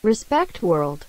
Respect World.